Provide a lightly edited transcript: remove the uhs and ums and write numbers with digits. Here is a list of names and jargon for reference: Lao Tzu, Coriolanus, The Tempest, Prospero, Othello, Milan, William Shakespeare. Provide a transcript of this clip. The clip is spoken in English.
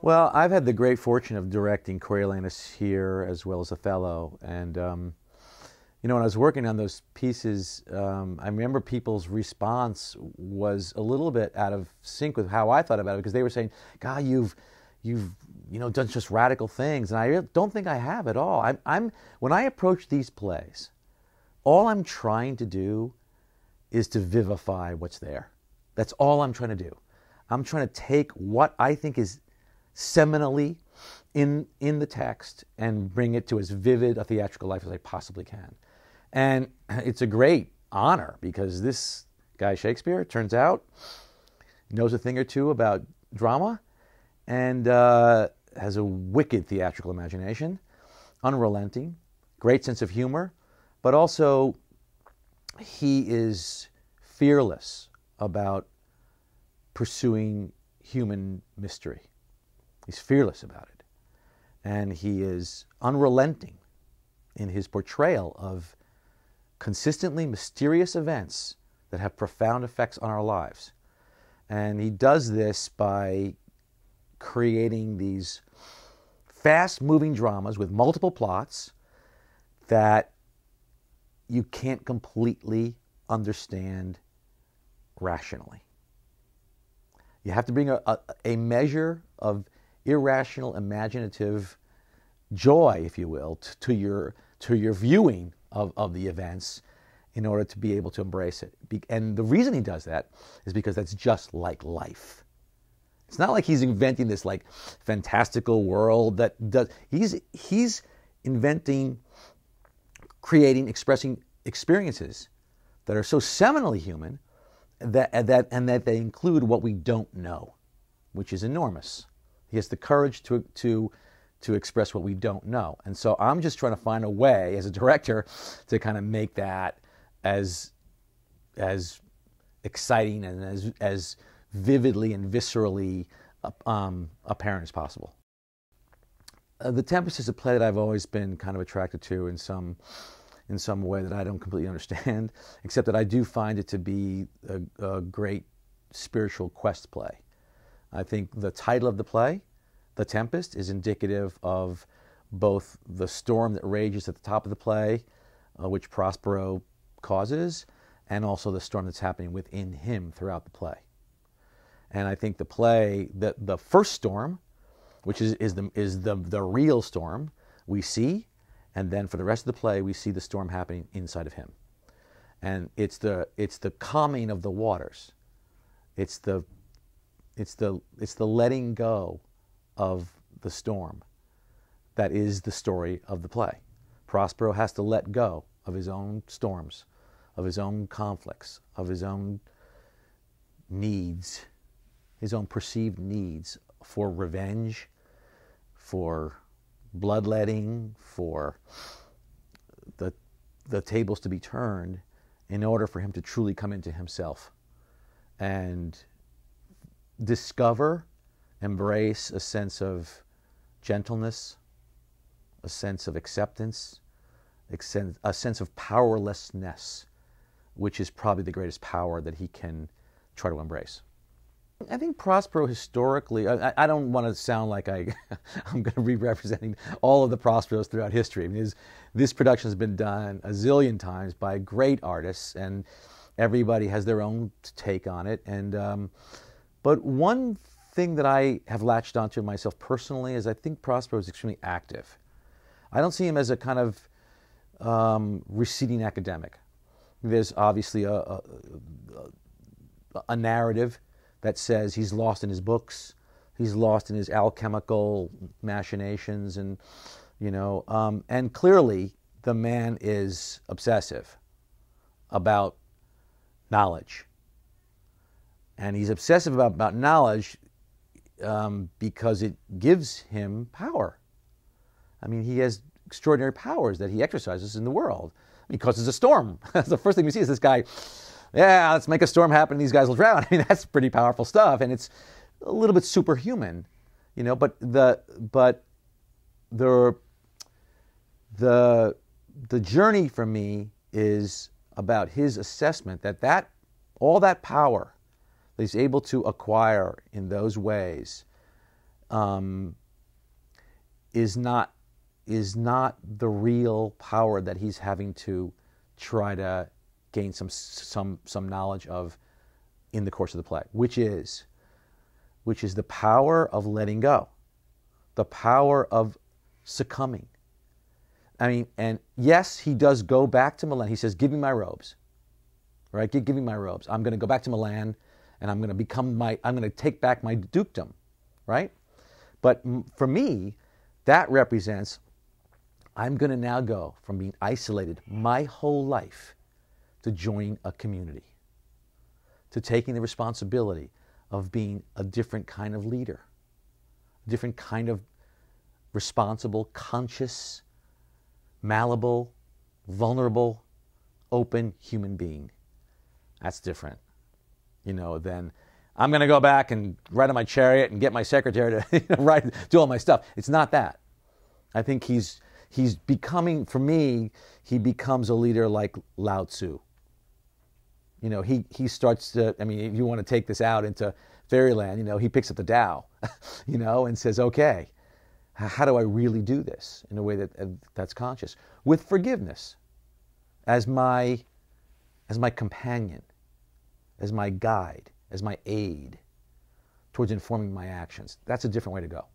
Well, I've had the great fortune of directing Coriolanus here as well as Othello, and you know, when I was working on those pieces, I remember people's response was a little bit out of sync with how I thought about it, because they were saying, "God, you've done just radical things," and I don't think I have at all. When I approach these plays, all I'm trying to do is to vivify what's there. That's all I'm trying to do. I'm trying to take what I think is seminally in the text and bring it to as vivid a theatrical life as I possibly can. And it's a great honor, because this guy Shakespeare, it turns out, knows a thing or two about drama, and has a wicked theatrical imagination, unrelenting, great sense of humor, but also he is fearless about pursuing human mystery. He's fearless about it, and he is unrelenting in his portrayal of consistently mysterious events that have profound effects on our lives. And he does this by creating these fast-moving dramas with multiple plots that you can't completely understand rationally. You have to bring a measure of irrational, imaginative joy, if you will, to your viewing of the events in order to be able to embrace it. And the reason he does that is because that's just like life. It's not like he's inventing this like fantastical world that does. He's inventing, creating, expressing experiences that are so seminally human that they include what we don't know, which is enormous. He has the courage to express what we don't know. And so I'm just trying to find a way as a director to kind of make that as exciting and as vividly and viscerally apparent as possible. The Tempest is a play that I've always been kind of attracted to in some way that I don't completely understand, except that I do find it to be a great spiritual quest play. I think the title of the play, The Tempest, is indicative of both the storm that rages at the top of the play, which Prospero causes, and also the storm that's happening within him throughout the play. And I think the play, the first storm, which is the real storm we see, and then for the rest of the play we see the storm happening inside of him. And it's the calming of the waters. It's the letting go of the storm that is the story of the play. Prospero has to let go of his own storms, of his own conflicts, of his own needs, his own perceived needs for revenge, for bloodletting, for the tables to be turned in order for him to truly come into himself and discover, embrace a sense of gentleness, a sense of acceptance, a sense of powerlessness, which is probably the greatest power that he can try to embrace. I think Prospero historically, I don't want to sound like I'm going to be representing all of the Prosperos throughout history. I mean, this production has been done a zillion times by great artists, and everybody has their own take on it. And but one thing that I have latched onto myself personally is I think Prospero is extremely active. I don't see him as a kind of receding academic. There's obviously a narrative that says he's lost in his books, he's lost in his alchemical machinations, and and clearly the man is obsessive about knowledge. And he's obsessive about knowledge because it gives him power. I mean, he has extraordinary powers that he exercises in the world. I mean, causes a storm. That's the first thing we see is this guy, yeah, let's make a storm happen and these guys will drown. I mean, that's pretty powerful stuff, and it's a little bit superhuman, but the journey for me is about his assessment that all that power that he's able to acquire in those ways is not the real power that he's having to try to gain some knowledge of in the course of the play, which is the power of letting go, the power of succumbing. I mean, and yes, he does go back to Milan. He says, "Give me my robes," right? "Give me my robes. I'm going to go back to Milan, and I'm going to I'm going to take back my dukedom," right? But for me, that represents, I'm going to now go from being isolated my whole life to join a community, to taking the responsibility of being a different kind of leader, a different kind of responsible, conscious, malleable, vulnerable, open human being. That's different, you know, than I'm going to go back and ride on my chariot and get my secretary to do all my stuff. It's not that. I think he's becoming, for me, he becomes a leader like Lao Tzu. You know, he starts to, I mean, if you want to take this out into fairyland, you know, he picks up the Tao, you know, and says, okay, how do I really do this in a way that's conscious? With forgiveness as my companion, as my guide, as my aid towards informing my actions. That's a different way to go.